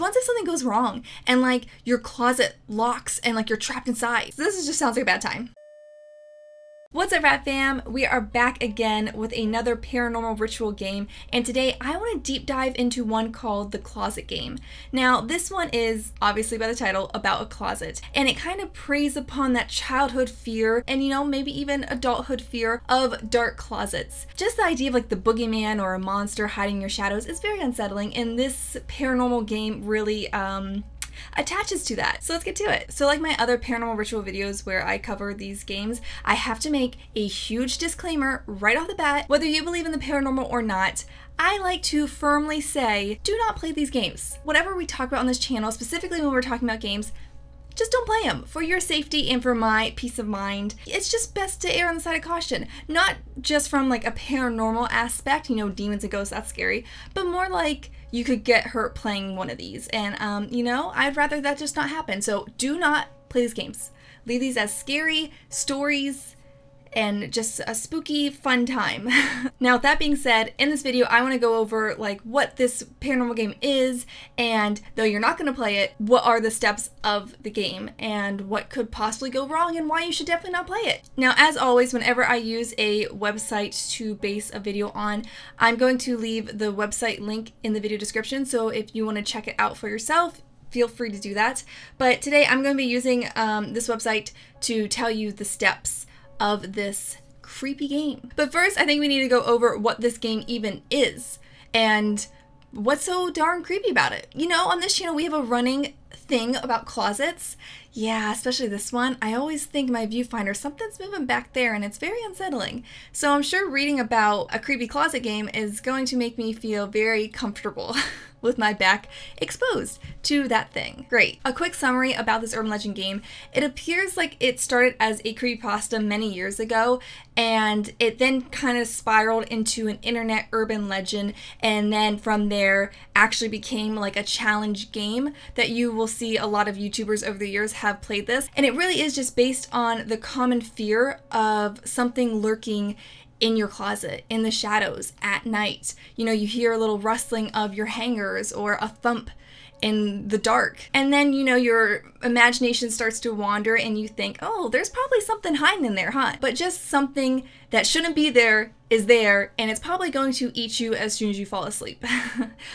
once if something goes wrong and like your closet locks and like you're trapped inside. So this just sounds like a bad time. What's up, Rat Fam? We are back again with another paranormal ritual game, and today I want to deep dive into one called the Closet Game. Now, this one is, obviously by the title, about a closet, and it kind of preys upon that childhood fear and, you know, maybe even adulthood fear of dark closets. Just the idea of like the boogeyman or a monster hiding in your shadows is very unsettling, and this paranormal game really, attaches to that. So let's get to it. So like my other paranormal ritual videos where I cover these games, I have to make a huge disclaimer right off the bat. Whether you believe in the paranormal or not, I like to firmly say, do not play these games. Whatever we talk about on this channel, specifically when we're talking about games, just don't play them for your safety and for my peace of mind. It's just best to err on the side of caution, not just from like a paranormal aspect, you know, demons and ghosts, that's scary, but more like you could get hurt playing one of these. And, you know, I'd rather that just not happen. So do not play these games. Leave these as scary stories and just a spooky, fun time. Now, with that being said, in this video, I want to go over like what this paranormal game is, and though you're not going to play it, what are the steps of the game and what could possibly go wrong and why you should definitely not play it. Now, as always, whenever I use a website to base a video on, I'm going to leave the website link in the video description. So if you want to check it out for yourself, feel free to do that. But today I'm going to be using this website to tell you the steps of this creepy game. But first, I think we need to go over what this game even is and what's so darn creepy about it. You know, on this channel, we have a running thing about closets. Yeah, especially this one. I always think my viewfinder, something's moving back there and it's very unsettling. So I'm sure reading about a creepy closet game is going to make me feel very comfortable with my back exposed to that thing. Great. A quick summary about this urban legend game. It appears like it started as a creepypasta many years ago, and it then kind of spiraled into an internet urban legend, and then from there actually became like a challenge game that you will see a lot of YouTubers over the years have played this. And it really is just based on the common fear of something lurking in your closet, in the shadows, at night. You know, you hear a little rustling of your hangers or a thump in the dark. And then, you know, your imagination starts to wander and you think, oh, there's probably something hiding in there, huh? But just something that shouldn't be there is there, and it's probably going to eat you as soon as you fall asleep.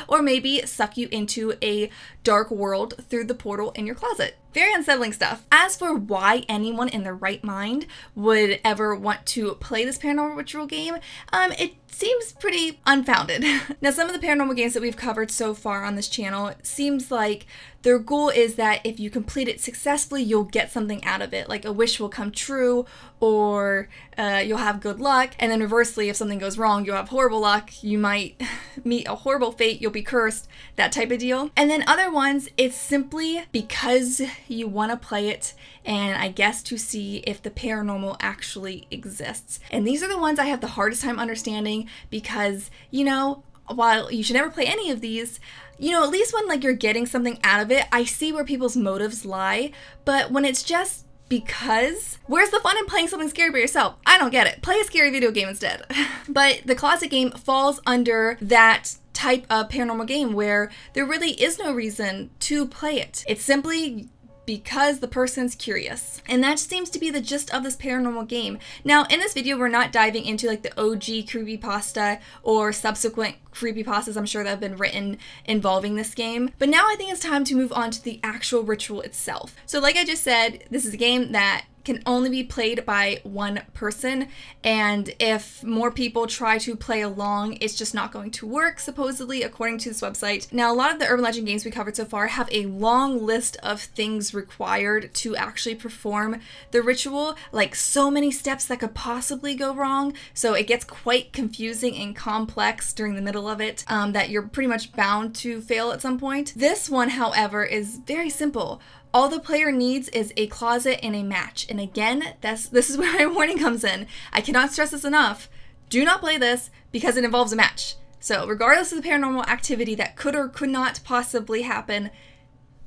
Or maybe suck you into a dark world through the portal in your closet. Very unsettling stuff. As for why anyone in their right mind would ever want to play this paranormal ritual game, it seems pretty unfounded. Now, some of the paranormal games that we've covered so far on this channel, it seems like their goal is that if you complete it successfully, you'll get something out of it, like a wish will come true, or you'll have good luck. And then reversely, if something goes wrong, you'll have horrible luck, you might meet a horrible fate, you'll be cursed, that type of deal. And then other ones, it's simply because you want to play it, and I guess to see if the paranormal actually exists. And these are the ones I have the hardest time understanding because, you know, while you should never play any of these, you know, at least when like you're getting something out of it, I see where people's motives lie. But when it's just because, where's the fun in playing something scary by yourself? I don't get it. Play a scary video game instead. But the closet game falls under that type of paranormal game where there really is no reason to play it. It's simply because the person's curious. And that seems to be the gist of this paranormal game. Now, in this video, we're not diving into like the OG creepypasta or subsequent creepypastas I'm sure that have been written involving this game. But now I think it's time to move on to the actual ritual itself. So like I just said, this is a game that can only be played by one person, and if more people try to play along, it's just not going to work, supposedly, according to this website. Now, a lot of the urban legend games we covered so far have a long list of things required to actually perform the ritual, like so many steps that could possibly go wrong, so it gets quite confusing and complex during the middle of it that you're pretty much bound to fail at some point. This one, however, is very simple. All the player needs is a closet and a match. And again, this is where my warning comes in. I cannot stress this enough. Do not play this because it involves a match. So regardless of the paranormal activity that could or could not possibly happen,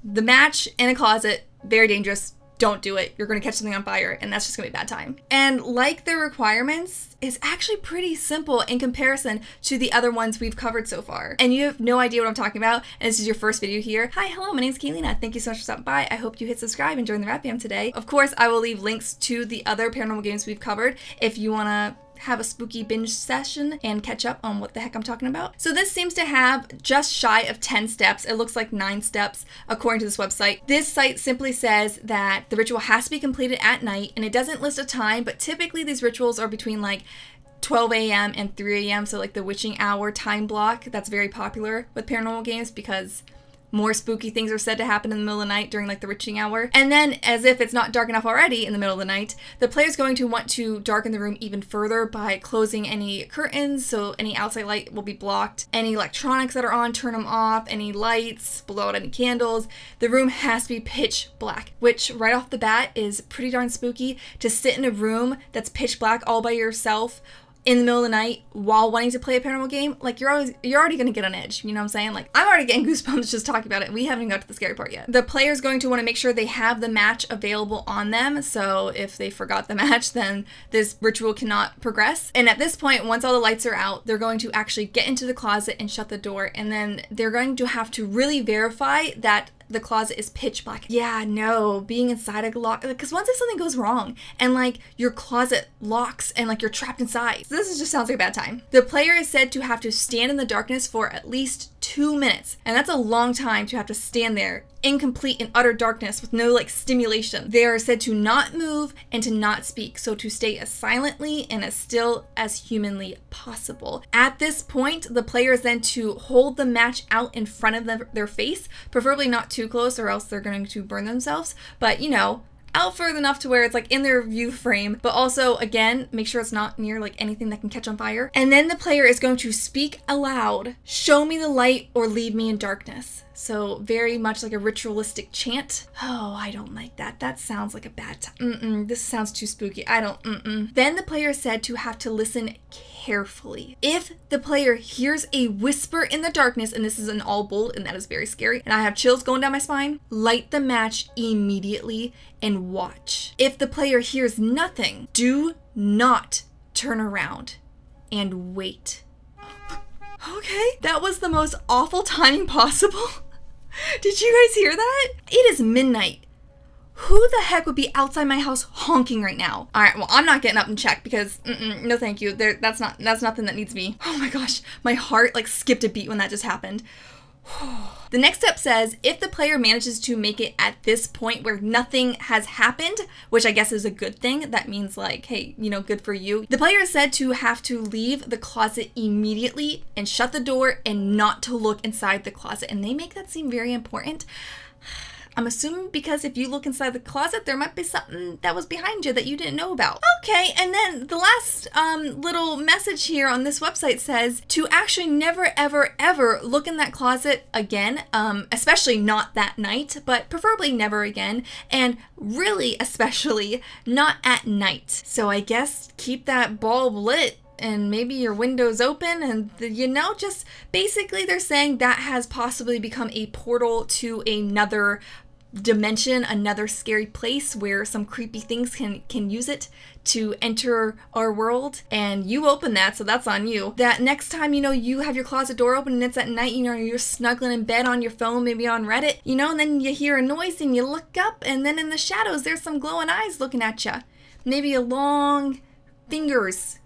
the match and a closet, very dangerous. don't do it. You're going to catch something on fire, and that's just going to be a bad time. And like the requirements is actually pretty simple in comparison to the other ones we've covered so far. And you have no idea what I'm talking about, and this is your first video here. Hi, hello, my name's Kaylena. Thank you so much for stopping by. I hope you hit subscribe and join the Rat Fam today. Of course, I will leave links to the other paranormal games we've covered if you want to have a spooky binge session and catch up on what the heck I'm talking about. So this seems to have just shy of 10 steps. It looks like 9 steps according to this website. This site simply says that the ritual has to be completed at night, and it doesn't list a time, but typically these rituals are between like 12 a.m. and 3 a.m. So like the witching hour time block, that's very popular with paranormal games because more spooky things are said to happen in the middle of the night during like the witching hour. And then, as if it's not dark enough already in the middle of the night, the player's going to want to darken the room even further by closing any curtains, so any outside light will be blocked. Any electronics that are on, turn them off. Any lights, blow out any candles. The room has to be pitch black, which right off the bat is pretty darn spooky. To sit in a room that's pitch black all by yourself in the middle of the night while wanting to play a paranormal game, like you're already gonna get on edge, you know what I'm saying? Like, I'm already getting goosebumps just talking about it. We haven't even got to the scary part yet. The player's going to want to make sure they have the match available on them, so if they forgot the match, then this ritual cannot progress. And at this point, once all the lights are out, they're going to actually get into the closet and shut the door, and then they're going to have to really verify that the closet is pitch black. Yeah, no, being inside a lock, because once if something goes wrong and like your closet locks and like you're trapped inside, this just sounds like a bad time. The player is said to have to stand in the darkness for at least 2 minutes, and that's a long time to have to stand there in complete and utter darkness with no like stimulation. They are said to not move and to not speak, so to stay as silently and as still as humanly possible. At this point, the player is then to hold the match out in front of their face, preferably not too close or else they're going to burn themselves, but you know, out further enough to where it's like in their view frame, but also again make sure it's not near like anything that can catch on fire. And then the player is going to speak aloud, "Show me the light or leave me in darkness." So very much like a ritualistic chant. Oh, I don't like that. That sounds like a bad time. This sounds too spooky. I don't, Then the player is said to have to listen carefully. If the player hears a whisper in the darkness, and this is an all bold, and that is very scary, and I have chills going down my spine, light the match immediately and watch. If the player hears nothing, do not turn around and wait. Okay, that was the most awful timing possible. Did you guys hear that? It is midnight. Who the heck would be outside my house honking right now? All right, well, I'm not getting up and check because no thank you. That's nothing that needs me. Oh my gosh, my heart like skipped a beat when that just happened. The next step says, if the player manages to make it at this point where nothing has happened, which I guess is a good thing, that means like, hey, you know, good for you. The player is said to have to leave the closet immediately and shut the door and not to look inside the closet. And they make that seem very important. I'm assuming because if you look inside the closet, there might be something that was behind you that you didn't know about. Okay, and then the last little message here on this website says to actually never, ever, ever look in that closet again, especially not that night, but preferably never again, and really especially not at night. So I guess keep that bulb lit and maybe your windows open, and you know, just basically they're saying that has possibly become a portal to another dimension, another scary place where some creepy things can use it to enter our world, and you open that, so that's on you. That next time, you know, you have your closet door open and it's at night, you know, you're snuggling in bed on your phone, maybe on Reddit, you know, and then you hear a noise and you look up, and then in the shadows there's some glowing eyes looking at you, maybe a long fingers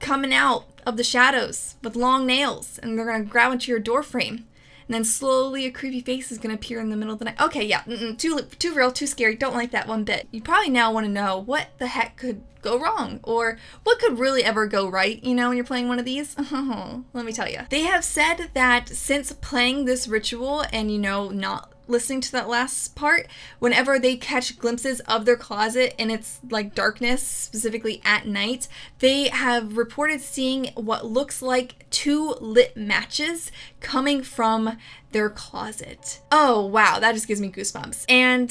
coming out of the shadows with long nails, and they're gonna grab into your door frame, and then slowly a creepy face is gonna appear in the middle of the night. Okay, yeah, too real, too scary, don't like that one bit. You probably now want to know what the heck could go wrong, or what could really ever go right, you know, when you're playing one of these? Oh, let me tell you. They have said that since playing this ritual and, you know, not listening to that last part, whenever they catch glimpses of their closet and it's like darkness, specifically at night, they have reported seeing what looks like 2 lit matches coming from their closet. Oh wow, that just gives me goosebumps. And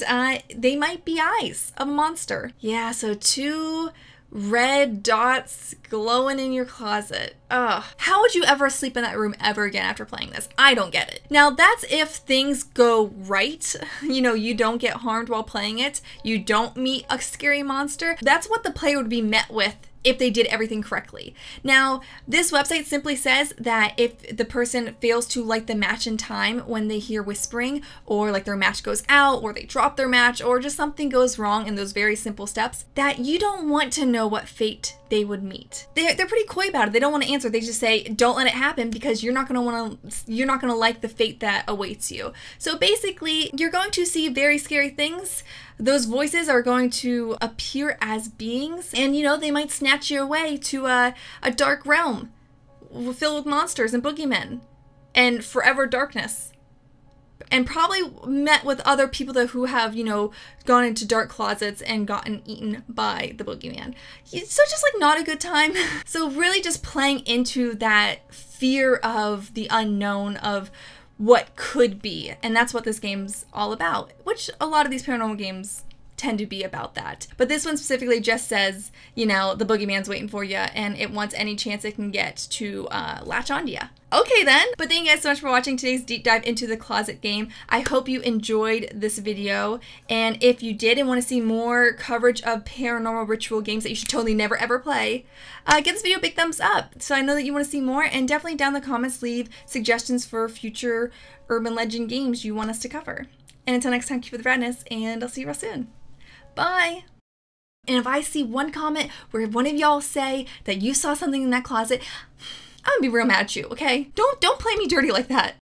they might be eyes of a monster. Yeah, so 2 red dots glowing in your closet. Ugh. How would you ever sleep in that room ever again after playing this? I don't get it. Now, that's if things go right. You know, you don't get harmed while playing it. You don't meet a scary monster. That's what the player would be met with if they did everything correctly. Now, this website simply says that if the person fails to light the match in time when they hear whispering, or like their match goes out, or they drop their match, or just something goes wrong in those very simple steps, that you don't want to know what fate they would meet. They're pretty coy about it. They don't want to answer. They just say, don't let it happen, because you're not gonna like the fate that awaits you. So basically, you're going to see very scary things. Those voices are going to appear as beings, and you know, they might snatch you away to a dark realm filled with monsters and boogeymen and forever darkness. And probably met with other people that who have, you know, gone into dark closets and gotten eaten by the boogeyman. So just like not a good time. So really just playing into that fear of the unknown, of what could be. And that's what this game's all about, which a lot of these paranormal games tend to be about that. But this one specifically just says, you know, the boogeyman's waiting for you and it wants any chance it can get to latch on to you. Okay then, but thank you guys so much for watching today's deep dive into the closet game. I hope you enjoyed this video, and if you did and want to see more coverage of paranormal ritual games that you should totally never ever play, give this video a big thumbs up so I know that you want to see more, and definitely down in the comments leave suggestions for future urban legend games you want us to cover. And until next time, keep with the radness, and I'll see you real soon. Bye! And if I see one comment where one of y'all say that you saw something in that closet, I'm gonna be real mad at you, okay? Don't play me dirty like that.